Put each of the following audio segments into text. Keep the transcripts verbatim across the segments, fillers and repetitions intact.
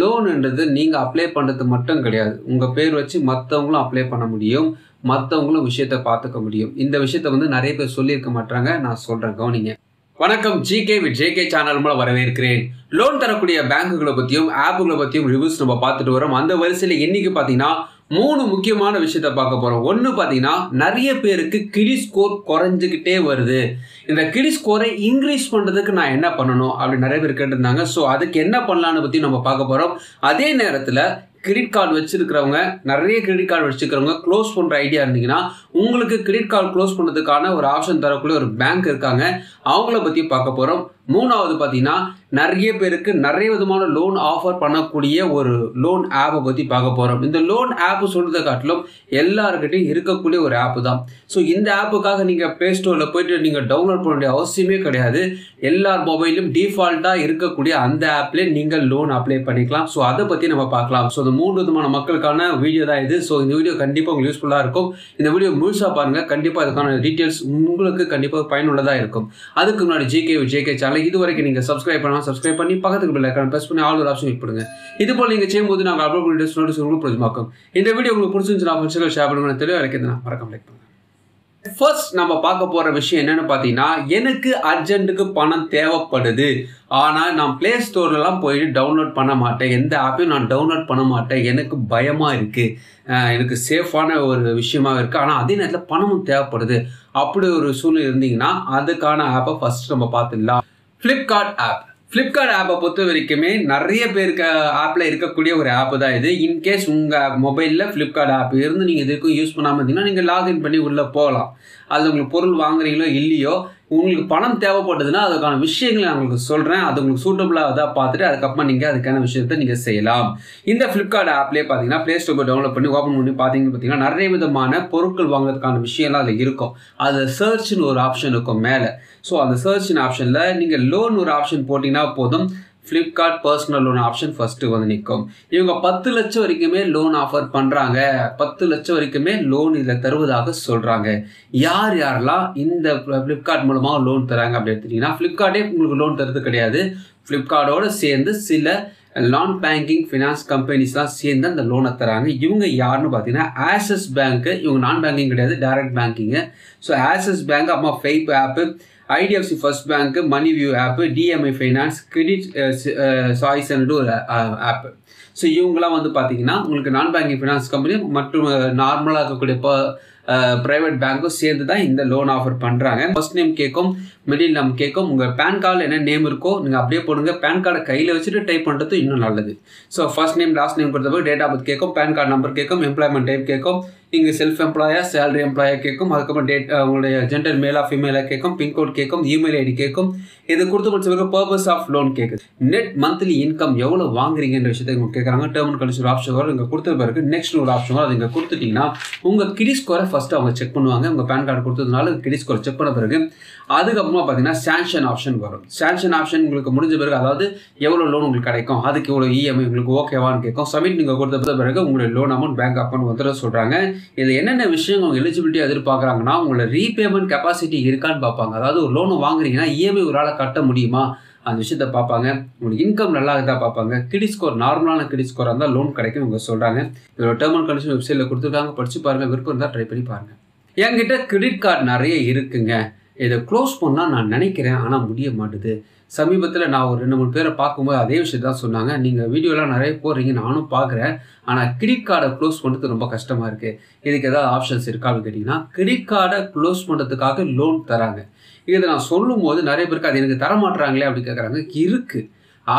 லோனுன்றது நீங்கள் அப்ளை பண்ணுறது மட்டும் கிடையாது, உங்கள் பேர் வச்சு மற்றவங்களும் அப்ளை பண்ண முடியும், மற்றவங்களும் விஷயத்தை பார்த்துக்க முடியும். இந்த விஷயத்த வந்து நிறைய பேர் சொல்லியிருக்க மாட்டாங்க, நான் சொல்கிறேன் கவனிங்க. வணக்கம், ஜிகே வித் ஜேகே சேனல் மூலம் வரவேற்கிறேன். லோன் தரக்கூடிய பேங்குகளை பற்றியும் ஆப்புகளை பற்றியும் ரிவ்யூஸ் நம்ம பார்த்துட்டு வரோம். அந்த வரிசையில் இன்றைக்கி பார்த்தீங்கன்னா மூணு முக்கியமான விஷயத்த பார்க்க போகிறோம். ஒன்று பார்த்தீங்கன்னா நிறைய பேருக்கு கிடி ஸ்கோர் குறைஞ்சிக்கிட்டே வருது, இந்த கிடி ஸ்கோரை இன்க்ரீஸ் பண்ணுறதுக்கு நான் என்ன பண்ணணும் அப்படின்னு நிறைய பேர் கேட்டிருந்தாங்க. ஸோ அதுக்கு என்ன பண்ணலான்னு பற்றி நம்ம பார்க்க போகிறோம். அதே நேரத்தில் கிரெடிட் கார்டு வச்சுருக்கிறவங்க, நிறைய கிரெடிட் கார்டு வச்சுருக்கிறவங்க க்ளோஸ் பண்ணுற ஐடியா இருந்தீங்கன்னா உங்களுக்கு கிரெடிட் கார்டு க்ளோஸ் பண்ணுறதுக்கான ஒரு ஆப்ஷன் தரக்கூடிய ஒரு பேங்க் இருக்காங்க, அவங்கள பற்றி பார்க்க போகிறோம். மூணாவது பார்த்தீங்கன்னா நிறைய பேருக்கு நிறைய விதமான லோன் ஆஃபர் பண்ணக்கூடிய ஒரு லோன் ஆப்பை பற்றி பார்க்க போகிறோம். இந்த லோன் ஆப்பு சொல்கிறத காட்டிலும் எல்லாருக்கிட்டையும் இருக்கக்கூடிய ஒரு ஆப்பு தான். ஸோ இந்த ஆப்புக்காக நீங்கள் ப்ளே ஸ்டோரில் போய்ட்டு நீங்கள் டவுன்லோட் பண்ண வேண்டிய அவசியமே கிடையாது. எல்லார் மொபைலும் டிஃபால்ட்டாக இருக்கக்கூடிய அந்த ஆப்லேயே நீங்கள் லோன் அப்ளை பண்ணிக்கலாம். ஸோ அதை பற்றி நம்ம பார்க்கலாம். ஸோ இந்த மூணு விதமான மக்களுக்கான வீடியோ தான் இது. ஸோ இந்த வீடியோ கண்டிப்பாக உங்களுக்கு யூஸ்ஃபுல்லாக இருக்கும். இந்த வீடியோ முழுசாக பாருங்கள், கண்டிப்பாக அதுக்கான டீட்டெயில்ஸ் உங்களுக்கு கண்டிப்பாக பயனுள்ளதாக இருக்கும். அதுக்கு முன்னாடி ஜேகே ஜேகே சேனல் இது வரைக்கும் நீங்க சப்ஸ்கிரைப் பண்ணலாம், சப்ஸ்கிரைப் பண்ணி பக்கத்துக்கு பெல் ஐகான் பிரஸ் பண்ணி ஆல் ஒரு ஆப்ஷன் கிளிக் பண்ணுங்க. இது போல நீங்க செய்யும்போது நாங்கள் அப்லோட் பண்ணி நோட்டீஸ் உங்களுக்கு பிரச்சமாக்கும். இந்த வீடியோ உங்களுக்கு பிடிச்சிருந்துச்சுன்னா ஃப்ரெண்ட்ஸ்க்கு ஷேர் பண்ணுங்க, தெளிவாக இருக்குதுன்னா மறக்காம லைக் பண்ணுங்க. ஃபர்ஸ்ட் நம்ம பார்க்க போகிற விஷயம் என்னென்னு பார்த்தீங்கன்னா, எனக்கு அர்ஜென்ட்டுக்கு பணம் தேவைப்படுது, ஆனால் நான் ப்ளே ஸ்டோர்லாம் போயிட்டு டவுன்லோட் பண்ண மாட்டேன், எந்த ஆப்பையும் நான் டவுன்லோட் பண்ண மாட்டேன், எனக்கு பயமாக இருக்குது, எனக்கு சேஃபான ஒரு விஷயமாக இருக்குது, ஆனால் அதே நேரத்தில் பணமும் தேவைப்படுது, அப்படி ஒரு சூழ்நிலை இருந்தீங்கன்னா அதுக்கான ஆப்பை ஃபஸ்ட்டு நம்ம பார்த்துடலாம். ஃப்ளிப்கார்ட் ஆப் ஃப்ளிப்கார்ட் ஆப்பை பொறுத்த வரைக்குமே நிறைய பேருக்கு ஆப்பில் இருக்கக்கூடிய ஒரு ஆப்பு தான் இது. இன்கேஸ் உங்கள் மொபைலில் ஃப்ளிப்கார்ட் ஆப் இருந்து நீங்கள் இதுக்கும் யூஸ் பண்ணாமல் இருந்தீங்கன்னா நீங்கள் லாகின் பண்ணி உள்ளே போகலாம். அது உங்களுக்கு பொருள் வாங்குறீங்களோ இல்லையோ, உங்களுக்கு பணம் தேவைப்பட்டதுன்னா அதுக்கான விஷயங்களை நான் உங்களுக்கு சொல்கிறேன். அது உங்களுக்கு சூட்டபுளாக தான் பார்த்துட்டு அதுக்கப்புறம் நீங்கள் அதுக்கான விஷயத்தை நீங்கள் செய்யலாம். இந்த ஃப்ளிப்கார்ட் ஆப்லேயே பார்த்தீங்கன்னா ப்ளே ஸ்டோர் டவுன்லோட் பண்ணி ஓப்பன் பண்ணி பார்த்தீங்கன்னு பார்த்தீங்கன்னா நிறைய விதமான பொருட்கள் வாங்குறதுக்கான விஷயம்லாம் அதில் இருக்கும். அது சர்ச்னு ஒரு ஆப்ஷன் இருக்கும் மேலே. ஸோ அந்த சர்ச்னு ஆப்ஷனில் நீங்கள் லோன் ஒரு ஆப்ஷன் போட்டிங்கன்னா போதும், Flipkart personal loan option first வந்து நிற்கும். இவங்க பத்து லட்சம் வரைக்குமே லோன் ஆஃபர் பண்ணுறாங்க, பத்து லட்சம் வரைக்குமே லோன் இதில் தருவதாக சொல்கிறாங்க. யார் யாரெல்லாம் இந்த ஃப்ளிப்கார்ட் மூலமாக லோன் தராங்க அப்படின்னு எடுத்துட்டிங்கன்னா, ஃப்ளிப்கார்ட்டே உங்களுக்கு லோன் தருது கிடையாது, ஃப்ளிப்கார்ட்டோடு சேர்ந்து சில நான் பேங்கிங் ஃபினான்ஸ் கம்பெனிஸ்லாம் சேர்ந்து அந்த லோனை தராங்க. இவங்க யாருன்னு பார்த்தீங்கன்னா ஆக்சிஸ் பேங்க்கு, இவங்க நான் பேங்கிங் கிடையாது, direct banking. So Axis bank, அம்மா Fibe app, IDFC first bank, மணி view app, DMI finance, credit சாய்ஸ்ன்ட்டு ஒரு ஆப்பு. ஸோ இவங்களாம் வந்து பார்த்தீங்கன்னா உங்களுக்கு நான் பேங்கிங் ஃபினான்ஸ் கம்பெனி மற்றும் நார்மலாக இருக்கக்கூடிய இப்போ ப்ரைவேட் பேங்க்கும் சேர்ந்து தான் இந்த லோன் ஆஃபர் பண்ணுறாங்க. ஃபர்ஸ்ட் நேம் கேட்கும், மிடில் நேம் கேட்கும், உங்கள் பேன் கார்டில் என்ன நேம் இருக்கோ நீங்கள் அப்படியே போடுங்க. பேன் கார்டை கையில் வச்சுட்டு டைப் பண்ணுறது இன்னும் நல்லது. So first name last name கொடுத்த போது டேட் ஆஃப் பர்த் கேட்கும், பேன் கார்டு நம்பர் கேட்கும், எம்ப்ளாய்மெண்ட் டைப் கேட்கும், இங்கே செல்ஃப் எம்ப்ளாயா சேலரி எம்ப்ளாயாக கேட்கும், அதுக்கப்புறம் டேட் உங்களுடைய ஜெண்டர் மேலா ஃபீமேலாக கேட்கும், பின்கோட் கேட்கும், இமெயில் ஐடி கேட்கும். இது கொடுத்து முடிச்ச பிறகு பர்பஸ் ஆஃப் லோன் கேட்குது, நெட் மந்த்லி இன்கம் எவ்வளோ வாங்குறீங்கன்ற விஷயத்தை இவங்க கேட்குறாங்க. டேர்ம் அண்ட் கண்டிஷன் ஆப்ஷன் வரும், இங்கே கொடுத்த பிறகு நெக்ஸ்ட் ஒரு ஆப்ஷன் வரும். அது இங்கே கொடுத்துட்டிங்கன்னா உங்கள் கிரெடிட் ஸ்கோரை ஃபஸ்ட்டு அவங்க செக் பண்ணுவாங்க. உங்கள் பேன் கார்டு கொடுத்ததுனால கிரெடிட் ஸ்கோர் செக் பண்ண பிறகு அதுக்கப்புறமா பார்த்தீங்கன்னா சாங்ஷன் ஆப்ஷன் வரும். சாங்ஷன் ஆப்ஷன் உங்களுக்கு முடிஞ்ச பிறகு, அதாவது எவ்வளோ லோன் உங்களுக்கு கிடைக்கும், அதுக்கு இவ்வளோ இஎம்ஐ உங்களுக்கு ஓகேவான்னு கேட்கும். சப்மிட் நீங்கள் கொடுத்த பிறகு உங்களுடைய லோன் அமௌண்ட் பேங்க் அக்கௌண்ட் வந்துட சொல்கிறாங்க. இது என்னென்ன விஷயம் எலிஜிபிலிட்டி எதிர்பார்க்குறாங்கன்னா உங்களோட ரீபேமெண்ட் கெப்பாசிட்டி இருக்கான்னு பார்ப்பாங்க. அதாவது ஒரு லோன் வாங்குறீங்கன்னா இஎம்ஐ ஒரு ஆளை கட்ட முடியுமா அந்த விஷயத்தை பார்ப்பாங்க. உங்களுக்கு இன்கம் நல்லா தான் பார்ப்பாங்க. கிரெடிட் ஸ்கோர் நார்மலான கிரெடிட் ஸ்கோராக இருந்தால் லோன் கிடைக்கும் இவங்க சொல்கிறாங்க. இதோட டேர்ம் அண்ட் கண்டிஷன் வெப்சைட்டில் கொடுத்துருக்காங்க, படித்து பாருங்கள், விருப்பம் இருந்தால் ட்ரை பண்ணி பாருங்கள். என்கிட்ட கிரெடிட் கார்டு நிறைய இருக்குங்க, இதை க்ளோஸ் பண்ணால் நான் நினைக்கிறேன், ஆனால் முடிய மாட்டுது. சமீபத்தில் நான் ஒரு ரெண்டு மூணு பேரை பார்க்கும்போது அதே விஷயத்த தான் சொன்னாங்க. நீங்கள் வீடியோலாம் நிறைய போடுறீங்க, நானும் பார்க்குறேன், ஆனால் கிரெடிட் கார்டை க்ளோஸ் பண்ணுறது ரொம்ப கஷ்டமாக இருக்குது, இதுக்கு ஏதாவது ஆப்ஷன்ஸ் இருக்கா அப்படின்னு கேட்டிங்கன்னா, கிரெடிட் கார்டை க்ளோஸ் பண்ணுறதுக்காக லோன் தராங்க. இதை நான் சொல்லும் போது நிறைய பேருக்கு அது எனக்கு தரமாட்டுறாங்களே அப்படின்னு கேட்குறாங்க. இருக்குது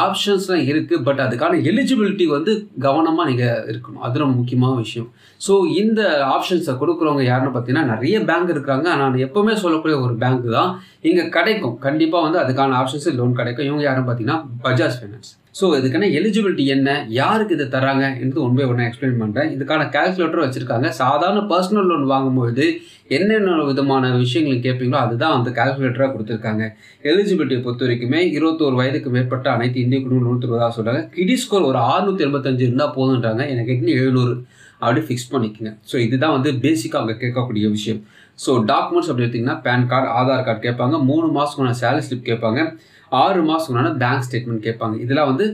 ஆப்ஷன்ஸ்லாம் இருக்குது, பட் அதுக்கான எலிஜிபிலிட்டி வந்து கவனமாக நீங்கள் இருக்கணும், அது ரொம்ப முக்கியமான விஷயம். ஸோ இந்த ஆப்ஷன்ஸை கொடுக்குறவங்க யாருன்னு பார்த்தீங்கன்னா நிறைய பேங்க் இருக்காங்க, ஆனால் நான் எப்போவுமே சொல்லக்கூடிய ஒரு பேங்க் தான் இங்கே கிடைக்கும், கண்டிப்பாக வந்து அதுக்கான ஆப்ஷன்ஸு லோன் கிடைக்கும். இவங்க யாருன்னு பார்த்தீங்கன்னா பஜாஜ் ஃபைனான்ஸ். ஸோ இதுக்கான எலிஜிபிலிட்டி என்ன, யாருக்கு இது தராங்க என்று ஒன் பை ஒன்றா எக்ஸ்பிளைன் பண்ணுறேன். இதுக்கான கால்குலேட்டர் வச்சுருக்காங்க. சாதாரண பர்சனல் லோன் வாங்கும்போது என்னென்ன விதமான விஷயங்களை கேட்பீங்களோ அதுதான் அந்த கால்குலேட்டராக கொடுத்துருக்காங்க. எலிஜிபிலிட்டியை பொறுத்த வரைக்குமே இருபத்தோரு வயதுக்கு மேற்பட்ட அனைத்து இந்திய குடும்பங்கள் நூற்றி இருபதாக சொல்கிறாங்க. கிரெடிட் ஸ்கோர் ஒரு ஆறுநூற்றி எண்பத்தஞ்சு இருந்தால் போதுன்றாங்க. எனக்கு இன்னும் எழுநூறு அப்படி ஃபிக்ஸ் பண்ணிக்கோங்க. ஸோ இதுதான் வந்து பேசிக்காக அவங்க கேட்கக்கூடிய விஷயம். ஸோ டாக்குமெண்ட்ஸ் அப்படி எடுத்திங்கன்னா பேன் கார்டு, ஆதார் கார்டு கேட்பாங்க, மூணு மாதத்துக்கான சேலரி ஸ்லிப் கேட்பாங்க, ஆறு மாதத்துக்குனால பேங்க் ஸ்டேட்மெண்ட் கேட்பாங்க. இதெல்லாம் வந்து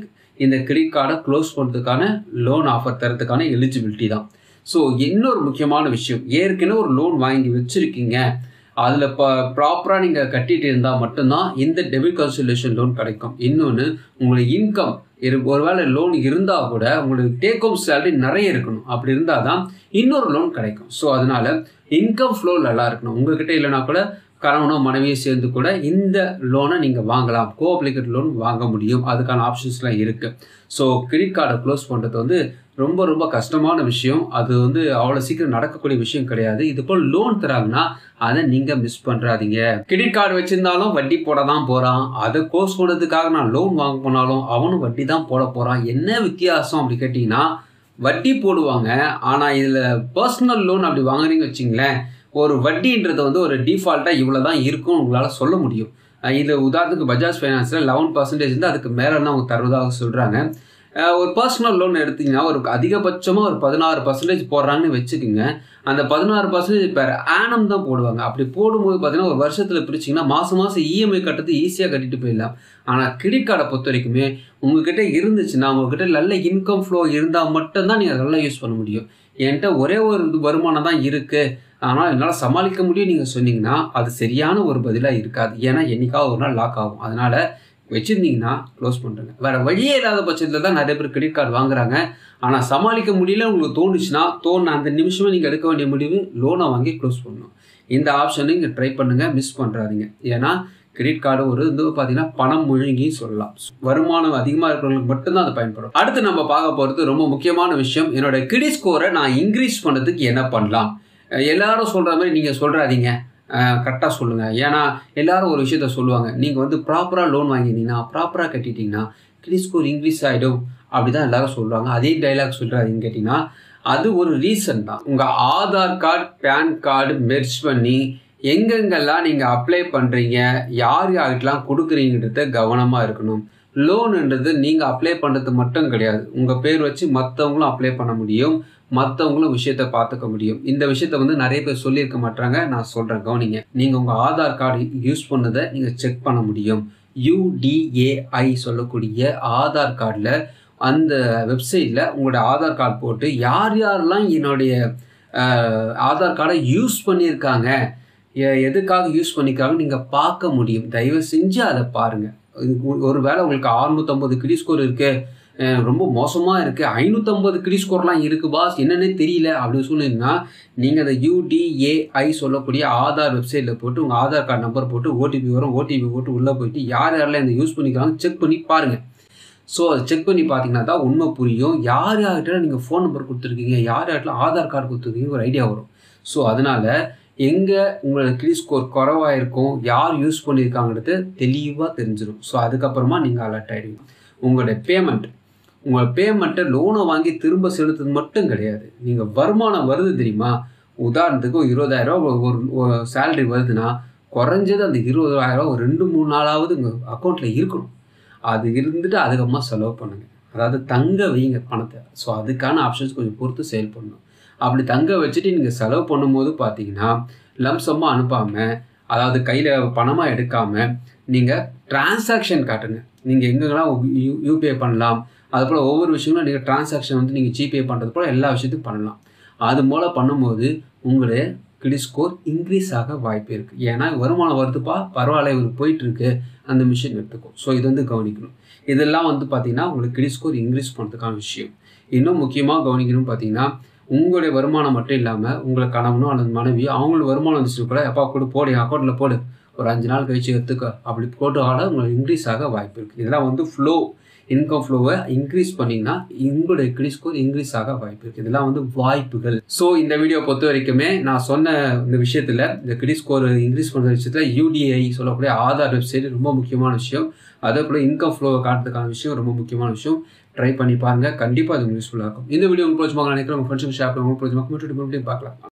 இந்த கிரெடிட் கார்டை க்ளோஸ் பண்ணுறதுக்கான லோன் ஆஃபர் தரத்துக்கான எலிஜிபிலிட்டி தான். ஸோ இன்னொரு முக்கியமான விஷயம், ஏற்கனவே ஒரு லோன் வாங்கி வச்சுருக்கீங்க, அதில் இப்போ ப்ராப்பராக நீங்கள் கட்டிகிட்டு இருந்தால் மட்டும்தான் இந்த டெபிட் கன்சல்யூஷன் லோன் கிடைக்கும். இன்னொன்று, உங்களுக்கு இன்கம் இரு ஒருவேளை லோன் இருந்தால் கூட உங்களுக்கு டேக் ஹோம் சேலரி நிறைய இருக்கணும். அப்படி இருந்தால் தான் இன்னொரு லோன் கிடைக்கும். ஸோ அதனால் இன்கம் ஃப்ளோ நல்லா இருக்கணும். உங்கள்கிட்ட இல்லைனா கூட கணவனோ மனைவியோ சேர்ந்து கூட இந்த லோனை நீங்கள் வாங்கலாம், கோ அப்ளிகேட் லோன் வாங்க முடியும். அதுக்கான ஆப்ஷன்ஸ்லாம் இருக்குது. ஸோ கிரெடிட் கார்டை க்ளோஸ் பண்ணுறது வந்து ரொம்ப ரொம்ப கஷ்டமான விஷயம். அது வந்து அவ்வளோ சீக்கிரம் நடக்கக்கூடிய விஷயம் கிடையாது. இது போல் லோன் தராங்கன்னா அதை நீங்கள் மிஸ் பண்ணுறாதீங்க. கிரெடிட் கார்டு வச்சுருந்தாலும் வட்டி போட தான் போகிறான், அதை கோர்ஸ் போடுறதுக்காக நான் லோன் வாங்க போனாலும் அவனும் வட்டி தான் போட போகிறான். என்ன வித்தியாசம் அப்படி கேட்டிங்கன்னா, வட்டி போடுவாங்க, ஆனால் இதில் பர்சனல் லோன் அப்படி வாங்குறீங்கன்னு வச்சிங்களேன், ஒரு வட்டின்றது வந்து ஒரு டிஃபால்ட்டாக இவ்வளோ தான் இருக்கும் உங்களால் சொல்ல முடியும். இது உதாரணத்துக்கு பஜாஜ் ஃபைனான்ஸில் லெவன் பர்சன்டேஜ் வந்து அதுக்கு மேலே தான் அவங்க தருவதாக சொல்கிறாங்க. ஒரு பர்சனல் லோன் எடுத்திங்கன்னா ஒரு அதிகபட்சமாக ஒரு பதினாறு பர்சன்டேஜ் போடுறாங்கன்னு வச்சுக்கோங்க. அந்த பதினாறு பர்சன்டேஜ் பேர் ஆனம் தான் போடுவாங்க. அப்படி போடும்போது பார்த்தீங்கன்னா ஒரு வருஷத்தில் பிரிச்சிங்கன்னா மாதம் மாதம் இஎம்ஐ கட்டுறது ஈஸியாக கட்டிட்டு போயிடலாம். ஆனால் கிரெடிட் கார்டை பொறுத்த வரைக்குமே உங்கள்கிட்ட இருந்துச்சுன்னா, உங்கள்கிட்ட நல்ல இன்கம் ஃப்ளோ இருந்தால் மட்டும்தான் நீங்கள் நல்லா யூஸ் பண்ண முடியும். என்கிட்ட ஒரே ஒரு வருமானம் தான் இருக்குது, ஆனால் என்னால் சமாளிக்க முடியும் நீங்கள் சொன்னீங்கன்னா அது சரியான ஒரு பதிலாக இருக்காது. ஏன்னா என்றைக்காவது ஒரு நாள் லாக் ஆகும். அதனால் வச்சுருந்தீங்கன்னா க்ளோஸ் பண்ணுறேங்க. வேறு வழியே இல்லாத பட்சத்தில் தான் நிறைய பேர் கிரெடிட் கார்டு வாங்குறாங்க. ஆனால் சமாளிக்க முடியல உங்களுக்கு தோணுச்சுன்னா, தோணு அந்த நிமிஷமே நீங்கள் எடுக்க வேண்டிய முடிவு லோனை வாங்கி க்ளோஸ் பண்ணணும். இந்த ஆப்ஷனை நீங்கள் ட்ரை பண்ணுங்கள், மிஸ் பண்ணுறாதீங்க. ஏன்னா கிரெடிட் கார்டு ஒரு வந்து பார்த்தீங்கன்னா பணம் முழுங்கின்னு சொல்லலாம். வருமானம் அதிகமாக இருக்கிறவங்களுக்கு மட்டும்தான் அது பயன்படும். அடுத்து நம்ம பார்க்க போகிறது ரொம்ப முக்கியமான விஷயம், என்னோட கிரெடிட் ஸ்கோரை நான் இன்க்ரீஸ் பண்ணுறதுக்கு என்ன பண்ணலாம். எல்லாரும் சொல்கிற மாதிரி நீங்கள் சொல்கிறாதீங்க, கரெக்டாக சொல்லுங்கள். ஏன்னா எல்லாரும் ஒரு விஷயத்த சொல்லுவாங்க, நீங்கள் வந்து ப்ராப்பராக லோன் வாங்கினீங்கன்னா, ப்ராப்பராக கட்டிட்டீங்கன்னா கிரெடிட் ஸ்கோர் இன்க்ரீஸ் ஆகிடும் அப்படி தான் எல்லாரும் சொல்கிறாங்க. அதே டைலாக் சொல்கிறாதீங்கன்னு கேட்டிங்கன்னா அது ஒரு ரீசன் தான். உங்கள் Aadhaar card PAN card merge பண்ணி எங்கெங்கெல்லாம் நீங்கள் அப்ளை பண்ணுறீங்க, யார் யார்கிட்டலாம் கொடுக்குறீங்கன்றத கவனமாக இருக்கணும். லோனுன்றது நீங்கள் அப்ளை பண்ணுறது மட்டும் கிடையாது, உங்கள் பேர் வச்சு மற்றவங்களும் அப்ளை பண்ண முடியும், மற்றவங்களும் விஷயத்தை பார்த்துக்க முடியும். இந்த விஷயத்த வந்து நிறைய பேர் சொல்லியிருக்க மாட்டாங்க, நான் சொல்கிறேன் கவனிங்க. நீங்கள் உங்கள் ஆதார் கார்டு யூஸ் பண்ணதை நீங்கள் செக் பண்ண முடியும். யூடிஏஐ சொல்லக்கூடிய ஆதார் கார்டில் அந்த வெப்சைட்டில் உங்களோட ஆதார் கார்டு போட்டு யார் யாரெல்லாம் என்னுடைய ஆதார் கார்டை யூஸ் பண்ணியிருக்காங்க, எதுக்காக யூஸ் பண்ணியிருக்காங்க நீங்கள் பார்க்க முடியும். தயவு செஞ்சு அதை பாருங்கள். ஒரு வேளை உங்களுக்கு அறுநூற்றம்பது கிரெடிட் ஸ்கோர் இருக்குது, ரொம்ப மோசமாக இருக்குது, ஐநூற்றம்பது கிரெடிட் ஸ்கோர்லாம் இருக்குது பாஸ் என்னென்னே தெரியல அப்படின்னு சொன்னீங்கன்னா, நீங்கள் அந்த யூடிஏஐ சொல்லக்கூடிய ஆதார் வெப்சைட்டில் போட்டு உங்கள் ஆதார் கார்டு நம்பர் போட்டு ஓடிபி வரும், ஓடிபி போட்டு உள்ளே போயிட்டு யார் யாரெல்லாம் இந்த யூஸ் பண்ணிக்கிறாங்க செக் பண்ணி பாருங்கள். ஸோ அதை செக் பண்ணி பார்த்தீங்கன்னா தான் உண்மை புரியும். யார் யார்கிட்ட நீங்கள் ஃபோன் நம்பர் கொடுத்துருக்கீங்க, யார் யார்கிட்ட ஆதார் கார்டு கொடுத்துருக்கீங்க ஒரு ஐடியா வரும். ஸோ அதனால் எங்கே உங்களோட கிரெடிட் ஸ்கோர் குறைவாக இருக்கும், யார் யூஸ் பண்ணியிருக்காங்கிறது தெளிவாக தெரிஞ்சிடும். ஸோ அதுக்கப்புறமா நீங்கள் அலர்ட் ஆகிடுவீங்க. உங்களுடைய பேமெண்ட் உங்களோட பேமெண்ட்டை லோனை வாங்கி திரும்ப செலுத்துறது மட்டும் கிடையாது, நீங்கள் வருமானம் வருது தெரியுமா, உதாரணத்துக்கு ஒரு இருபதாயிரரூவா ஒரு சேலரி வருதுன்னா குறைஞ்சது அந்த இருபதாயிரரூவா ஒரு ரெண்டு மூணு நாளாவது உங்கள் அக்கௌண்ட்டில் இருக்கணும். அது இருந்துட்டு அதுக்கப்புறமா செலவு பண்ணுங்கள். அதாவது தங்க வைங்க பணத்தை. ஸோ அதுக்கான ஆப்ஷன்ஸ் கொஞ்சம் பொறுத்து சேல் பண்ணணும். அப்படி தங்க வச்சுட்டு நீங்கள் செலவு பண்ணும்போது பார்த்தீங்கன்னா லம்சமாக அனுப்பாமல், அதாவது கையில் பணமாக எடுக்காமல் நீங்கள் டிரான்சாக்ஷன் காட்டுங்க. நீங்கள் எங்கெங்கெல்லாம் யூ யூபிஐ பண்ணலாம், அதுபோல் ஒவ்வொரு விஷயங்களும் நீங்கள் டிரான்சாக்ஷன் வந்து நீங்கள் ஜிபே பண்ணுறது போல் எல்லா விஷயத்தையும் பண்ணலாம். அது மூலம் பண்ணும்போது உங்களுடைய கிரெடிட் ஸ்கோர் இன்க்ரீஸ் ஆக வாய்ப்பு இருக்குது. ஏன்னா வருமானம் வருதுப்பா பரவாயில்ல இவருக்கு போயிட்டுருக்கு அந்த மிஷின் எடுத்துக்கும். ஸோ இது வந்து கவனிக்கணும். இதெல்லாம் வந்து பார்த்திங்கன்னா உங்களுக்கு கிரெடிட் ஸ்கோர் இன்க்ரீஸ் பண்ணுறதுக்கான விஷயம். இன்னும் முக்கியமாக கவனிக்கணும்னு பார்த்திங்கன்னா, உங்களுடைய வருமானம் மட்டும் இல்லாமல் உங்களை கணவனோ அல்லது மனைவியோ அவங்களோட வருமானம் வந்துச்சுட்டு கூட எப்பா கூட போடு என் அக்கௌண்ட்டில் போடு ஒரு அஞ்சு நாள் கழிச்சு எடுத்துக்க அப்படி போட்டு ஆட உங்களுக்கு இன்க்ரீஸ் ஆக வாய்ப்பு இருக்குது. இதெல்லாம் வந்து ஃப்ளோ இன்கம் ஃப்ளோவை இன்க்ரீஸ் பண்ணிங்கன்னா உங்களுடைய கிரெடிட் ஸ்கோர் இன்க்ரீஸ் ஆக வாய்ப்பு இருக்குது. இதெல்லாம் வந்து வாய்ப்புகள். ஸோ இந்த வீடியோ பொறுத்த வரைக்குமே நான் சொன்ன இந்த விஷயத்தில், இந்த கிரெடிட் ஸ்கோர் இன்க்ரீஸ் பண்ணுற விஷயத்தில் யூடிஐ சொல்லக்கூடிய ஆதார் வெப்சைட் ரொம்ப முக்கியமான விஷயம். அதே போல் இன்கம் ஃப்ளோவை காட்டுறதுக்கான விஷயம் ரொம்ப முக்கியமான விஷயம். ட்ரை பண்ணி பாருங்கள், கண்டிப்பாக அது யூஸ்ஃபுல்லாக இருக்கும். இந்த வீடியோ உங்களுக்கு பிடிச்சிருக்கும்னு நினைக்கிறேன். உங்கள் ஃப்ரெண்ட்ஸுக்கு ஷேர் பண்ணுங்க, உங்களுக்கு பிடிச்சிருக்கும்னு பார்க்கலாம்.